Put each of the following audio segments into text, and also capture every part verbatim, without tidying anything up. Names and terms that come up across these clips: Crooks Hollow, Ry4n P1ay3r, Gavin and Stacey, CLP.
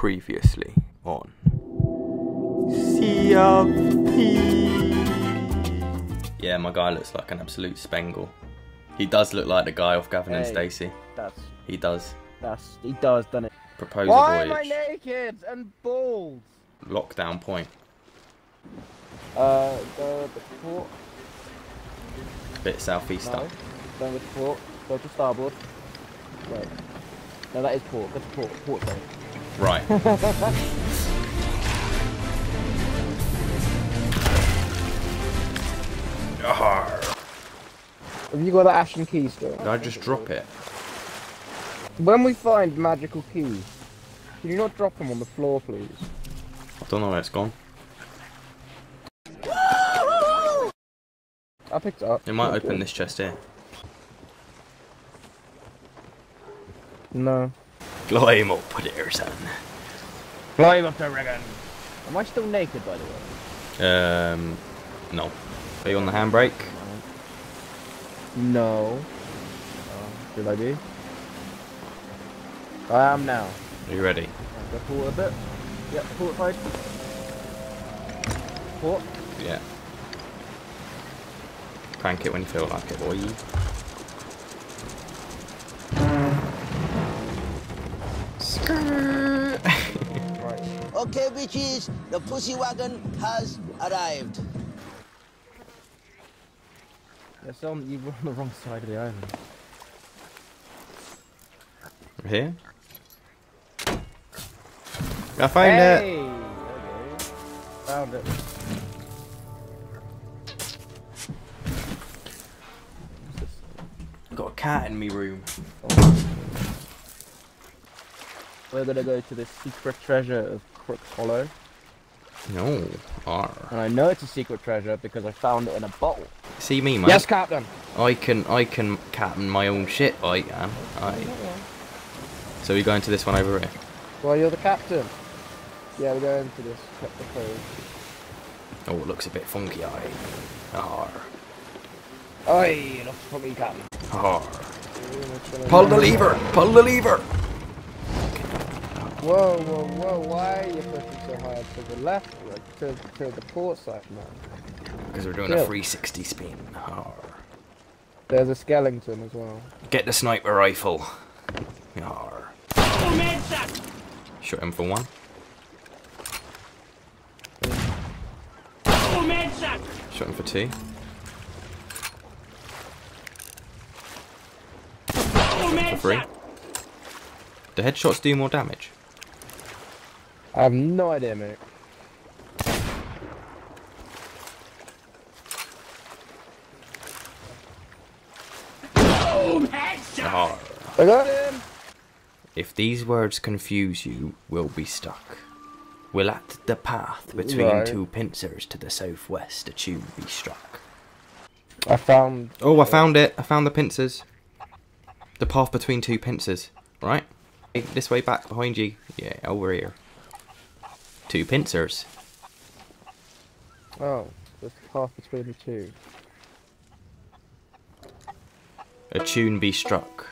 previously on C L P. Yeah, my guy looks like an absolute spangle. He does look like the guy off Gavin hey, and Stacey. That's, he does. That's, he does, doesn't it? Proposal Why voyage. Am I naked and bald? Lockdown point. Uh, go to the port. Bit southeast no, up. Go to the port. Go to starboard. Wait. No, that is port. Go to port. Port zone. Right. Have you got that Ashen key still? Did I just drop it? When we find magical keys, can you not drop them on the floor, please? I don't know where it's gone. I picked it up. It might open this chest here. No. Climb up there, son. Climb up the rigging. Am I still naked, by the way? Um, no. Are you on the handbrake? No. Uh, should I be? I am now. Are you ready? Go forward a bit. Yep, port side. Port? Yeah. Crank it when you feel like it, boy. Right. Okay, bitches, the pussy wagon has arrived. Yeah, so you were on the wrong side of the island. We're here? I found hey! it! Okay. Found it. I've got a cat in me room. Oh. We're gonna go to the secret treasure of Crooks Hollow. No, R. And I know it's a secret treasure because I found it in a bottle. See me, mate. Yes, Captain. I can, I can captain my own shit. I am. I. So we're going to this one over here. Well, you're the captain. Yeah, we're going to this. Oh, it looks a bit funky, I. R. Aye, looks funky, Captain. R. Pull the lever. Pull the lever. Whoa, whoa, whoa, why are you pushing so hard to the left, like, to, to the port side now? Because we're doing Kill. a three sixty spin. Oh. There's a skeleton as well. Get the sniper rifle. Oh. Shoot him for one. Shoot him for two. Shoot him for three. Do headshots do more damage? I have no idea, mate. Boom, headshot! I got him! If these words confuse you, we'll be stuck. We'll at the path between right. two pincers to the southwest, a tube be struck. I found... Oh, I found it! I found the pincers. The path between two pincers, right? This way back, behind you. Yeah, over here. Two pincers. Oh, there's half between the two. A tune be struck.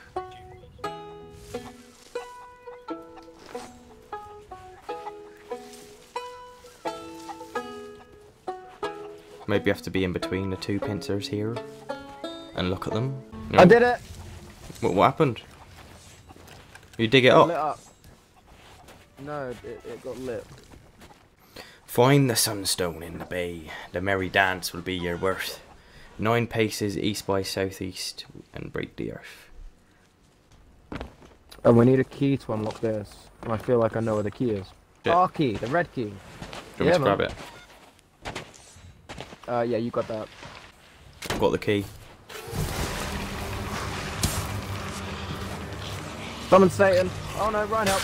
Maybe you have to be in between the two pincers here and look at them. No. I did it! What, what happened? You dig it, it up? Lit up. No, it, it got lit. Find the sunstone in the bay. The merry dance will be your worth. Nine paces east by southeast and break the earth. And we need a key to unlock this. And I feel like I know where the key is. Shit. Our key, the red key. Do you want yeah, me to man. grab it? Uh, yeah, you got that. I've got the key. Summon Satan. Oh no, Ryan, help.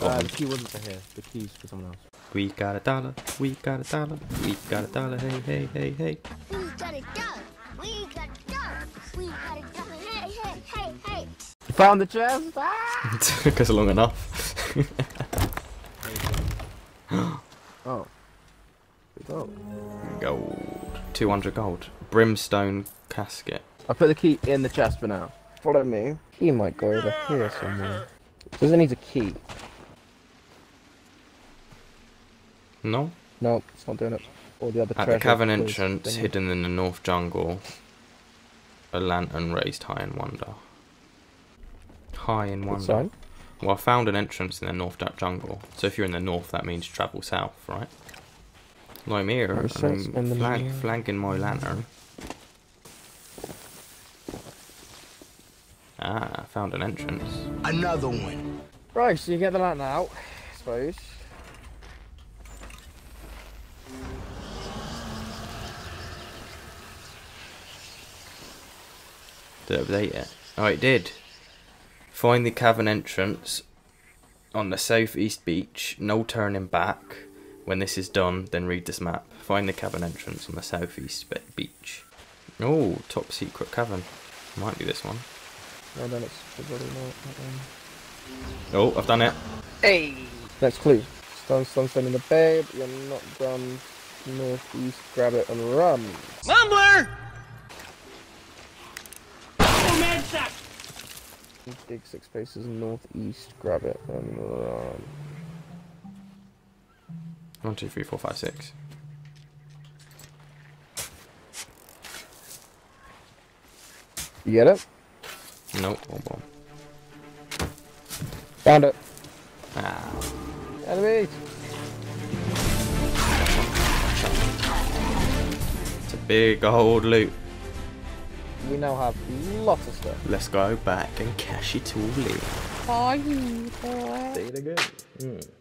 Uh, the key wasn't for here. The key's for someone else. We got a dollar. We got a dollar. We got a dollar. Hey, hey, hey, hey. We got a dollar. We got a dollar. We got a dollar. Hey, hey, hey, hey. Found the chest. Ah! It took us long enough. Oh. Oh. Gold. two hundred gold. Brimstone casket. I put the key in the chest for now. Follow me. He might go over here somewhere. Does it need a key? No. No, it's not doing it. All the other At the cavern entrance, thing. hidden in the north jungle, a lantern raised high in wonder. High in wonder. Sorry? Well, I found an entrance in the north jungle. So if you're in the north, that means travel south, right? Like me here, I'm flanking flag, my lantern. Ah, I found an entrance. Another one. Right, so you get the lantern out, I suppose. Did it update it? Oh, it did. Find the cavern entrance on the southeast beach. No turning back. When this is done, then read this map. Find the cavern entrance on the southeast beach. Oh, top secret cavern. Might be this one. Well, then it's the bloody not, not done. Oh, I've done it. Hey! Next clue. Stone sunset in the bay, but you're not done. Northeast, grab it and run. Mumbler! Oh, man, sack! Dig six places northeast, grab it and run. One, two, three, four, five, six. You get it? Nope. Oh, bomb. Found it. Ah. Enemies. It's a big old loot. We now have lots of stuff. Let's go back and cash it all in. Are you boy? Data good. Mm.